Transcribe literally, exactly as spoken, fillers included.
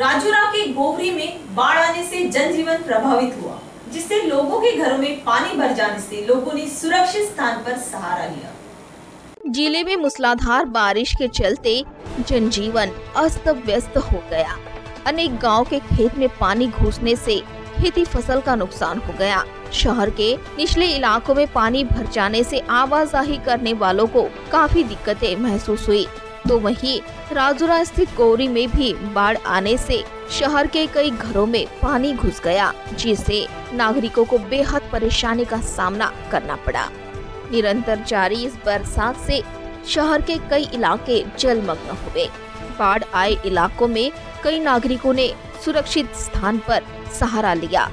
राजूरा के गोवरी में बाढ़ आने से जनजीवन प्रभावित हुआ, जिससे लोगों के घरों में पानी भर जाने से लोगों ने सुरक्षित स्थान पर सहारा लिया। जिले में मूसलाधार बारिश के चलते जनजीवन अस्त व्यस्त हो गया। अनेक गांव के खेत में पानी घुसने से खेती फसल का नुकसान हो गया। शहर के निचले इलाकों में पानी भर जाने से आवाजाही करने वालों को काफी दिक्कतें महसूस हुई, तो वहीं राजूरा स्थित गोवरी में भी बाढ़ आने से शहर के कई घरों में पानी घुस गया, जिससे नागरिकों को बेहद परेशानी का सामना करना पड़ा। निरंतर जारी इस बरसात से शहर के कई इलाके जलमग्न हुए। बाढ़ आए इलाकों में कई नागरिकों ने सुरक्षित स्थान पर सहारा लिया।